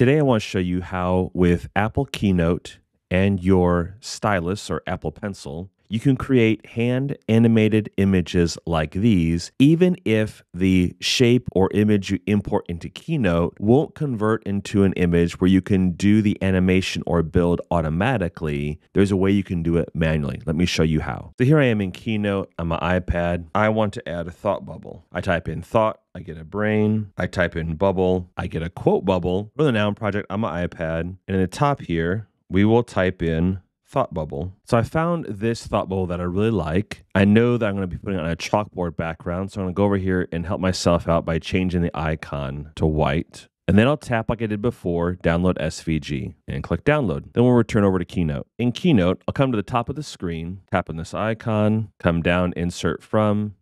Today I want to show you how with Apple Keynote and your stylus or Apple Pencil, you can create hand animated images like these, even if the shape or image you import into Keynote won't convert into an image where you can do the animation or build automatically. There's a way you can do it manually. Let me show you how. So here I am in Keynote on my iPad. I want to add a thought bubble. I type in thought, I get a brain, I type in bubble, I get a quote bubble from the Noun Project on my iPad. And in the top here, we will type in thought bubble. So I found this thought bubble that I really like. I know that I'm going to be putting it on a chalkboard background. So I'm going to go over here and help myself out by changing the icon to white. And then I'll tap like I did before, download SVG, and click download. Then we'll return over to Keynote. In Keynote, I'll come to the top of the screen, tap on this icon, come down, insert from,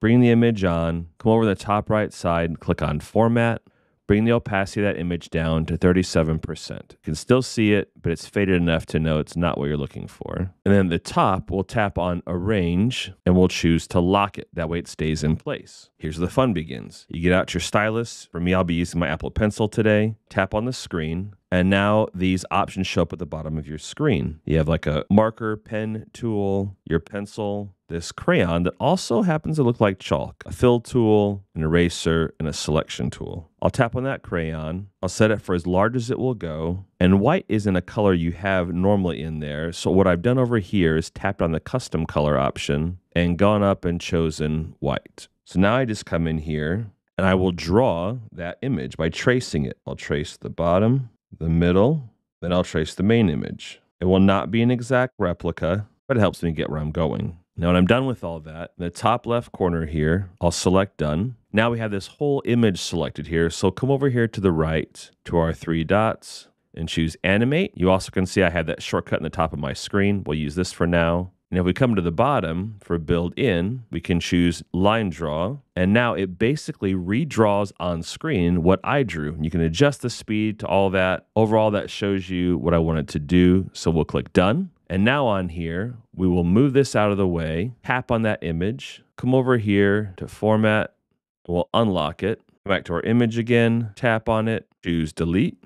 bring the image on, come over to the top right side, click on format, bring the opacity of that image down to 37%. You can still see it, but it's faded enough to know it's not what you're looking for. And then at the top, we'll tap on arrange and we'll choose to lock it. That way it stays in place. Here's where the fun begins. You get out your stylus. For me, I'll be using my Apple Pencil today. Tap on the screen. And now these options show up at the bottom of your screen. You have like a marker, pen tool, your pencil, this crayon that also happens to look like chalk, a fill tool, an eraser, and a selection tool. I'll tap on that crayon. I'll set it for as large as it will go. And white isn't a color you have normally in there. So what I've done over here is tapped on the custom color option and gone up and chosen white. So now I just come in here and I will draw that image by tracing it. I'll trace the bottom, the middle, then I'll trace the main image. It will not be an exact replica, but it helps me get where I'm going. Now when I'm done with all that, in the top left corner here, I'll select done. Now we have this whole image selected here. So come over here to the right to our three dots and choose animate. You also can see I have that shortcut in the top of my screen. We'll use this for now. And if we come to the bottom for build in, we can choose line draw. And now it basically redraws on screen what I drew. You can adjust the speed to all that. Overall, that shows you what I want it to do. So we'll click done. And now on here, we will move this out of the way, tap on that image, come over here to format, we'll unlock it, go back to our image again, tap on it, choose delete,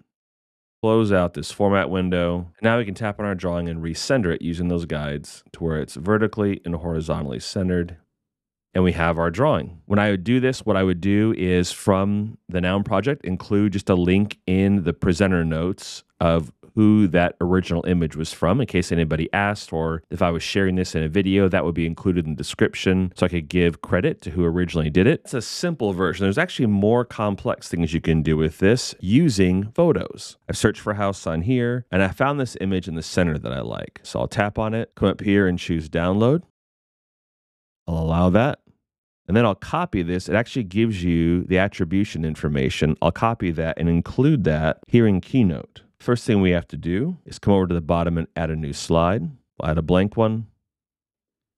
close out this format window. Now we can tap on our drawing and recenter it using those guides to where it's vertically and horizontally centered. And we have our drawing. When I would do this, what I would do is from the Noun Project, include just a link in the presenter notes of who that original image was from in case anybody asked, or if I was sharing this in a video, that would be included in the description so I could give credit to who originally did it. It's a simple version. There's actually more complex things you can do with this using photos. I've searched for house on here and I found this image in the center that I like. So I'll tap on it, come up here and choose download. I'll allow that. And then I'll copy this. It actually gives you the attribution information. I'll copy that and include that here in Keynote. First thing we have to do is come over to the bottom and add a new slide. We'll add a blank one.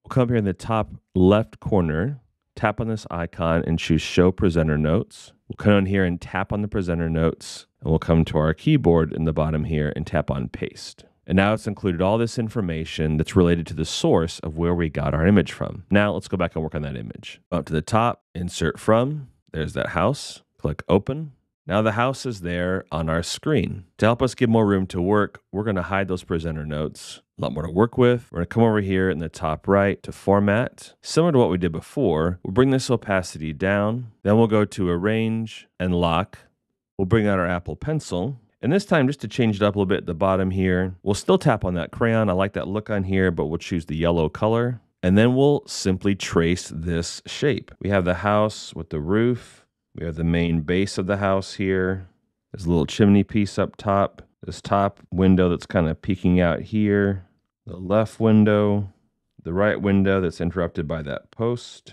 We'll come here in the top left corner, tap on this icon and choose show presenter notes. We'll come on here and tap on the presenter notes and we'll come to our keyboard in the bottom here and tap on paste. And now it's included all this information that's related to the source of where we got our image from. Now let's go back and work on that image. Up to the top, insert from, there's that house, click open. Now the house is there on our screen. To help us give more room to work, we're going to hide those presenter notes. A lot more to work with. We're going to come over here in the top right to format. Similar to what we did before, we'll bring this opacity down. Then we'll go to arrange and lock. We'll bring out our Apple Pencil. And this time, just to change it up a little bit at the bottom here, we'll still tap on that crayon. I like that look on here, but we'll choose the yellow color. And then we'll simply trace this shape. We have the house with the roof. We have the main base of the house here. There's a little chimney piece up top. This top window that's kind of peeking out here. The left window. The right window that's interrupted by that post.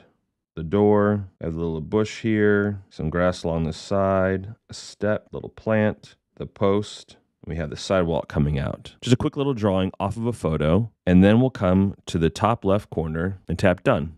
The door. I have a little bush here. Some grass along the side. A step, little plant. The post. We have the sidewalk coming out. Just a quick little drawing off of a photo. And then we'll come to the top left corner and tap done.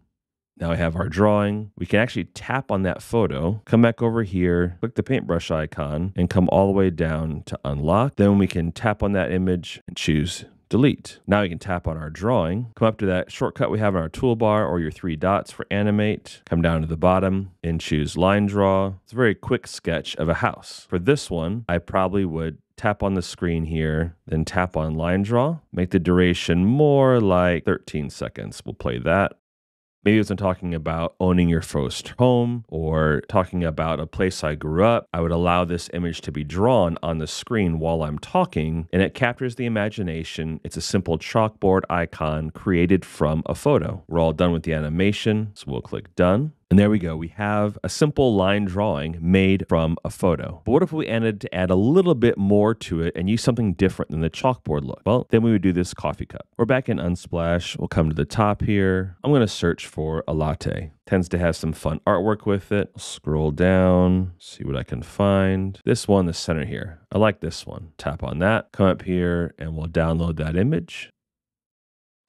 Now we have our drawing. We can actually tap on that photo, come back over here, click the paintbrush icon, and come all the way down to unlock. Then we can tap on that image and choose delete. Now we can tap on our drawing, come up to that shortcut we have in our toolbar or your three dots for animate, come down to the bottom and choose line draw. It's a very quick sketch of a house. For this one, I probably would tap on the screen here, then tap on line draw, make the duration more like 13 seconds. We'll play that. Maybe as I'm talking about owning your first home or talking about a place I grew up, I would allow this image to be drawn on the screen while I'm talking, and it captures the imagination. It's a simple chalkboard icon created from a photo. We're all done with the animation, so we'll click done. And there we go. We have a simple line drawing made from a photo. But what if we wanted to add a little bit more to it and use something different than the chalkboard look? Well, then we would do this coffee cup. We're back in Unsplash. We'll come to the top here. I'm going to search for a latte. Tends to have some fun artwork with it. Scroll down, see what I can find. This one, the center here. I like this one. Tap on that. Come up here and we'll download that image.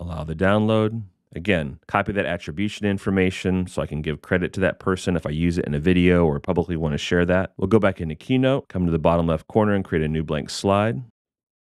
Allow the download. Again, copy that attribution information so I can give credit to that person if I use it in a video or publicly want to share that. We'll go back into Keynote, come to the bottom left corner and create a new blank slide.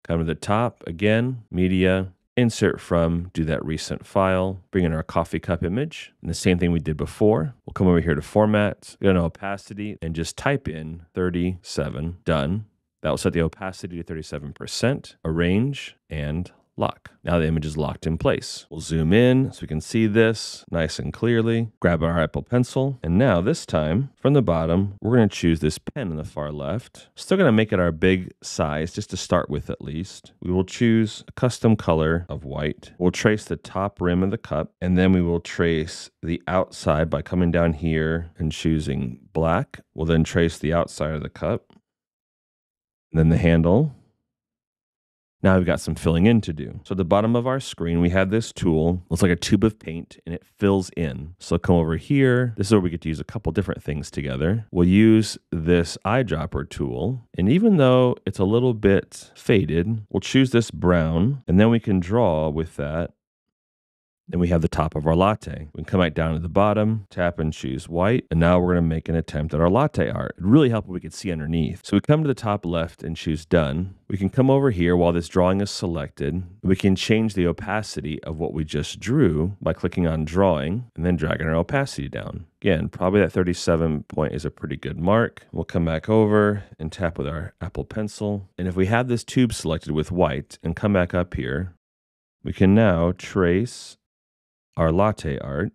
Come to the top, again, media, insert from, do that recent file, bring in our coffee cup image, and the same thing we did before. We'll come over here to Format, go to Opacity, and just type in 37, done. That will set the opacity to 37%, arrange, and lock. Now the image is locked in place. We'll zoom in so we can see this nice and clearly. Grab our Apple Pencil. And now this time from the bottom, we're going to choose this pen in the far left. Still going to make it our big size just to start with at least. We will choose a custom color of white. We'll trace the top rim of the cup and then we will trace the outside by coming down here and choosing black. We'll then trace the outside of the cup and then the handle. Now we've got some filling in to do. So at the bottom of our screen, we have this tool. Looks like a tube of paint and it fills in. So come over here. This is where we get to use a couple different things together. We'll use this eyedropper tool. And even though it's a little bit faded, we'll choose this brown and then we can draw with that. Then we have the top of our latte. We can come right down to the bottom, tap and choose white. And now we're gonna make an attempt at our latte art. It'd really help if we could see underneath. So we come to the top left and choose done. We can come over here while this drawing is selected. We can change the opacity of what we just drew by clicking on drawing and then dragging our opacity down. Again, probably that 37 point is a pretty good mark. We'll come back over and tap with our Apple Pencil. And if we have this tube selected with white and come back up here, we can now trace our latte art.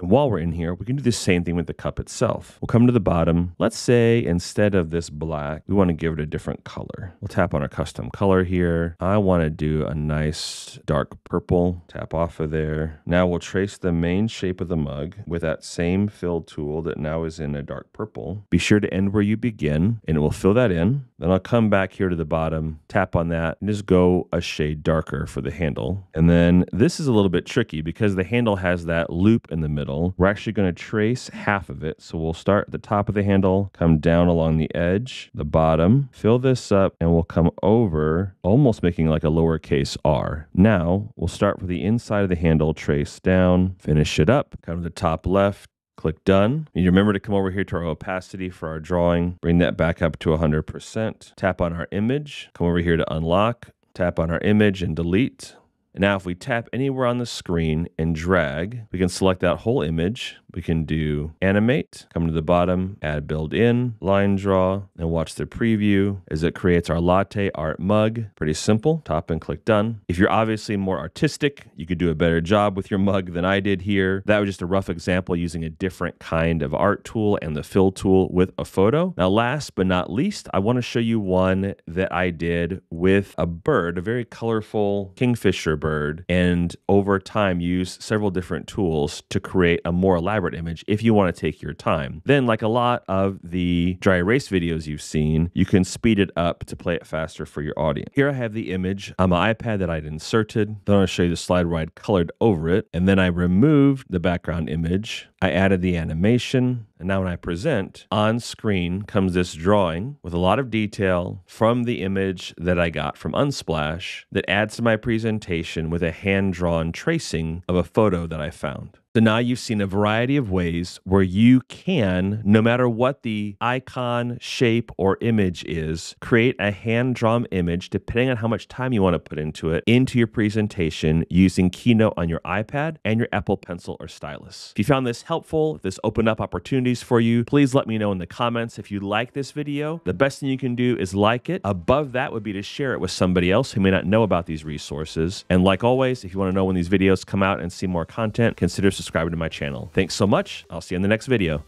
And while we're in here, we can do the same thing with the cup itself. We'll come to the bottom. Let's say instead of this black, we want to give it a different color. We'll tap on our custom color here. I want to do a nice dark purple. Tap off of there. Now we'll trace the main shape of the mug with that same fill tool that now is in a dark purple. Be sure to end where you begin and it will fill that in. Then I'll come back here to the bottom, tap on that, and just go a shade darker for the handle. And then this is a little bit tricky because the handle has that loop in the middle. We're actually going to trace half of it. So we'll start at the top of the handle, come down along the edge, the bottom, fill this up, and we'll come over, almost making like a lowercase r. Now we'll start with the inside of the handle, trace down, finish it up, come to the top left, click done. And you remember to come over here to our opacity for our drawing, bring that back up to 100%. Tap on our image, come over here to unlock, tap on our image and delete. And now if we tap anywhere on the screen and drag, we can select that whole image. We can do animate, come to the bottom, add build in, line draw, and watch the preview as it creates our latte art mug. Pretty simple. Tap and click done. If you're obviously more artistic, you could do a better job with your mug than I did here. That was just a rough example using a different kind of art tool and the fill tool with a photo. Now last but not least, I want to show you one that I did with a bird, a very colorful kingfisher bird, and over time use several different tools to create a more elaborate image if you want to take your time. Then, like a lot of the dry erase videos you've seen, you can speed it up to play it faster for your audience. Here I have the image on my iPad that I'd inserted. Then I'll show you the slide where I'd colored over it, and then I removed the background image. I added the animation, and now when I present, on screen comes this drawing with a lot of detail from the image that I got from Unsplash that adds to my presentation with a hand-drawn tracing of a photo that I found. So now you've seen a variety of ways where you can, no matter what the icon, shape, or image is, create a hand-drawn image, depending on how much time you want to put into it, into your presentation using Keynote on your iPad and your Apple Pencil or stylus. If you found this helpful, if this opened up opportunities for you, please let me know in the comments. If you like this video, the best thing you can do is like it. Above that would be to share it with somebody else who may not know about these resources. And like always, if you want to know when these videos come out and see more content, consider subscribing to my channel. Thanks so much. I'll see you in the next video.